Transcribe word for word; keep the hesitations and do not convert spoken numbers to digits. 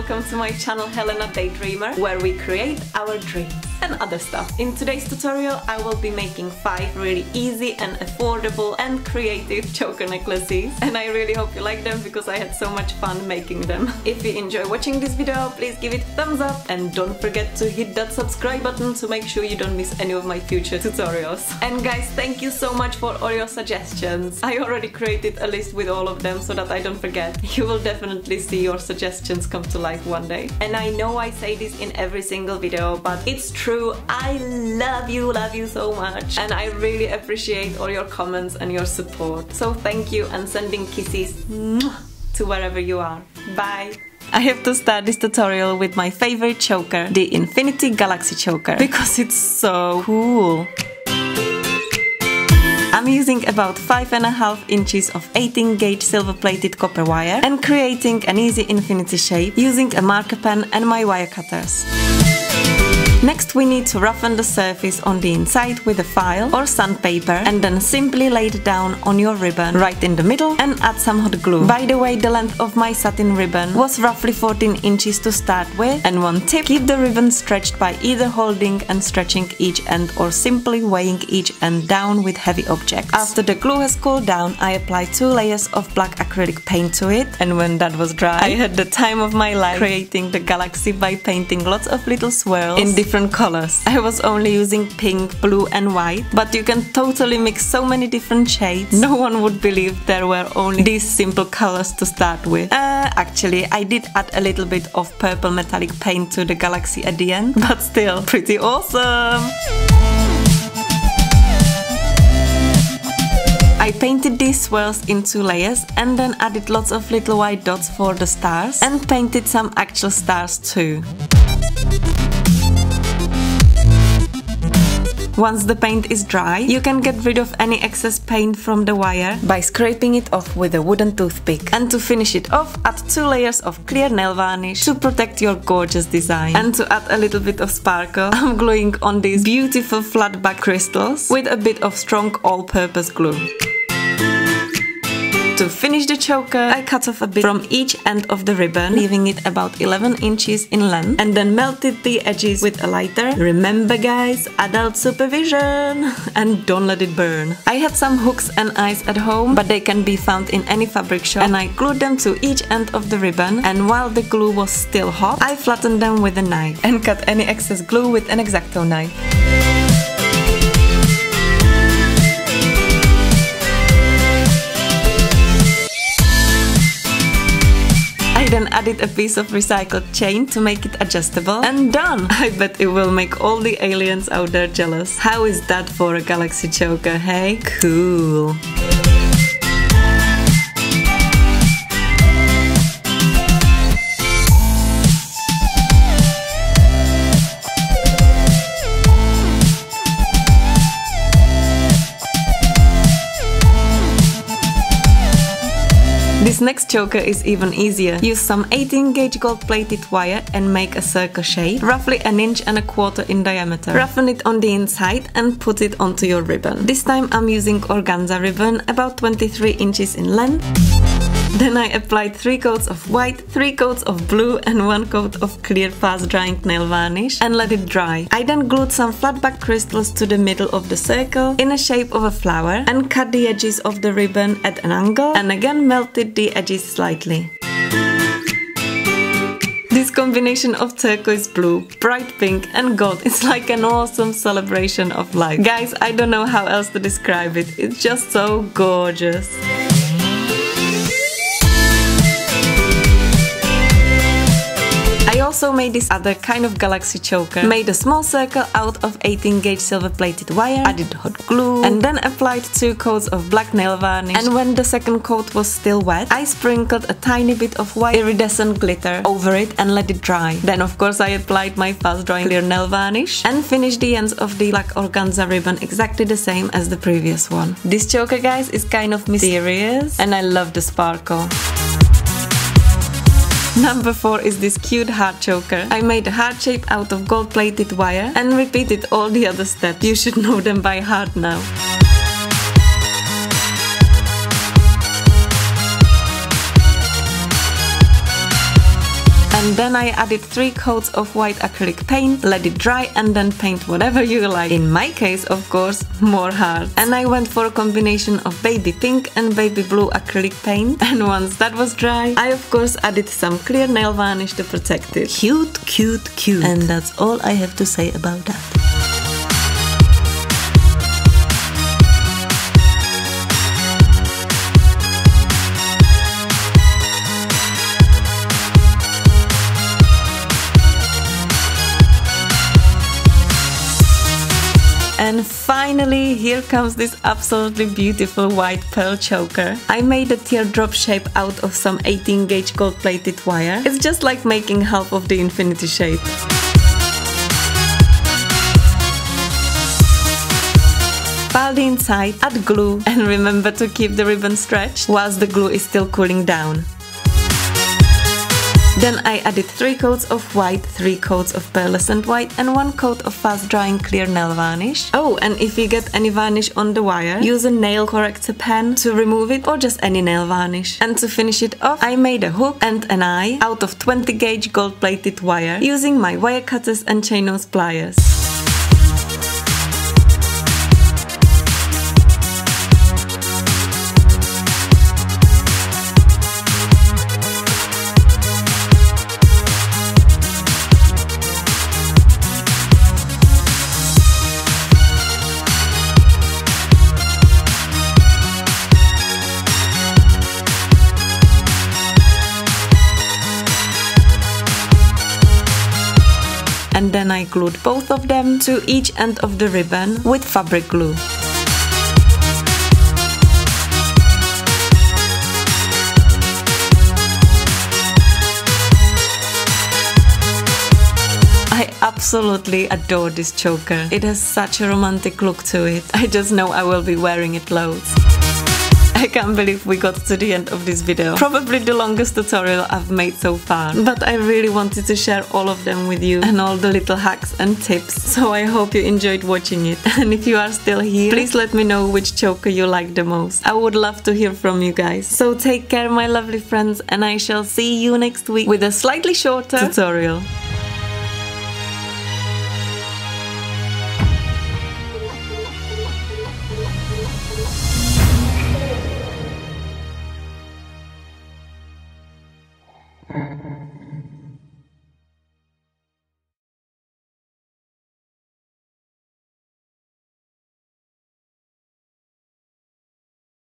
welcome to my channel Helena Daydreamer, where we create our dreams and other stuff. In today's tutorial I will be making five really easy and affordable and creative choker necklaces, and I really hope you like them because I had so much fun making them. If you enjoy watching this video, please give it a thumbs up and don't forget to hit that subscribe button to make sure you don't miss any of my future tutorials. And guys, thank you so much for all your suggestions. I already created a list with all of them so that I don't forget. You will definitely see your suggestions come to life one day. And I know I say this in every single video, but it's true. I love you, love you so much, and I really appreciate all your comments and your support. So thank you, and sending kisses to wherever you are. Bye! I have to start this tutorial with my favorite choker, the Infinity Galaxy choker, because it's so cool. I'm using about five and a half inches of eighteen gauge silver plated copper wire and creating an easy infinity shape using a marker pen and my wire cutters. Next we need to roughen the surface on the inside with a file or sandpaper and then simply lay it down on your ribbon right in the middle and add some hot glue. By the way, the length of my satin ribbon was roughly fourteen inches to start with, and one tip: keep the ribbon stretched by either holding and stretching each end or simply weighing each end down with heavy objects. After the glue has cooled down, I applied two layers of black acrylic paint to it, and when that was dry I had the time of my life creating the galaxy by painting lots of little swirls in different different colors. I was only using pink, blue and white, but you can totally mix so many different shades. No one would believe there were only these simple colors to start with. Uh, actually, I did add a little bit of purple metallic paint to the galaxy at the end, but still pretty awesome! I painted these swirls in two layers and then added lots of little white dots for the stars and painted some actual stars too. Once the paint is dry, you can get rid of any excess paint from the wire by scraping it off with a wooden toothpick. And to finish it off, add two layers of clear nail varnish to protect your gorgeous design. And to add a little bit of sparkle, I'm gluing on these beautiful flat back crystals with a bit of strong all-purpose glue. To finish the choker, I cut off a bit from each end of the ribbon, leaving it about eleven inches in length, and then melted the edges with a lighter. Remember guys, adult supervision! And don't let it burn. I had some hooks and eyes at home, but they can be found in any fabric shop, and I glued them to each end of the ribbon, and while the glue was still hot, I flattened them with a knife and cut any excess glue with an X-Acto knife. Then added a piece of recycled chain to make it adjustable, and done! I bet it will make all the aliens out there jealous. How is that for a galaxy choker, hey? Cool! This next choker is even easier. Use some eighteen gauge gold plated wire and make a circle shape, roughly an inch and a quarter in diameter. Roughen it on the inside and put it onto your ribbon. This time I'm using organza ribbon, about twenty-three inches in length. Then I applied three coats of white, three coats of blue and one coat of clear fast-drying nail varnish and let it dry. I then glued some flat-back crystals to the middle of the circle in a shape of a flower and cut the edges of the ribbon at an angle and again melted the edges slightly. This combination of turquoise blue, bright pink and gold is like an awesome celebration of life. Guys, I don't know how else to describe it, it's just so gorgeous. I also made this other kind of galaxy choker. Made a small circle out of eighteen gauge silver plated wire, added hot glue and then applied two coats of black nail varnish, and when the second coat was still wet I sprinkled a tiny bit of white iridescent glitter over it and let it dry. Then of course I applied my fast drying clear nail varnish and finished the ends of the black organza ribbon exactly the same as the previous one. This choker guys is kind of mysterious and I love the sparkle. Number four is this cute heart choker. I made a heart shape out of gold plated wire and repeated all the other steps. You should know them by heart now. and then I added three coats of white acrylic paint, let it dry and then paint whatever you like. In my case, of course, more hearts. And I went for a combination of baby pink and baby blue acrylic paint, and once that was dry, I of course added some clear nail varnish to protect it. Cute, cute, cute. And that's all I have to say about that. And finally, here comes this absolutely beautiful white pearl choker. I made a teardrop shape out of some eighteen gauge gold-plated wire. It's just like making half of the infinity shape. Pile the inside, add glue, and remember to keep the ribbon stretched whilst the glue is still cooling down. Then I added three coats of white, three coats of pearlescent white and one coat of fast-drying clear nail varnish. Oh, and if you get any varnish on the wire, use a nail corrector pen to remove it or just any nail varnish. And to finish it off, I made a hook and an eye out of twenty gauge gold-plated wire using my wire cutters and chain nose pliers. And then I glued both of them to each end of the ribbon with fabric glue. I absolutely adore this choker. It has such a romantic look to it. I just know I will be wearing it loads. I can't believe we got to the end of this video. Probably the longest tutorial I've made so far. But I really wanted to share all of them with you and all the little hacks and tips. So I hope you enjoyed watching it. And if you are still here, please let me know which choker you like the most. I would love to hear from you guys. So take care, my lovely friends, and I shall see you next week with a slightly shorter tutorial. Mm-hmm.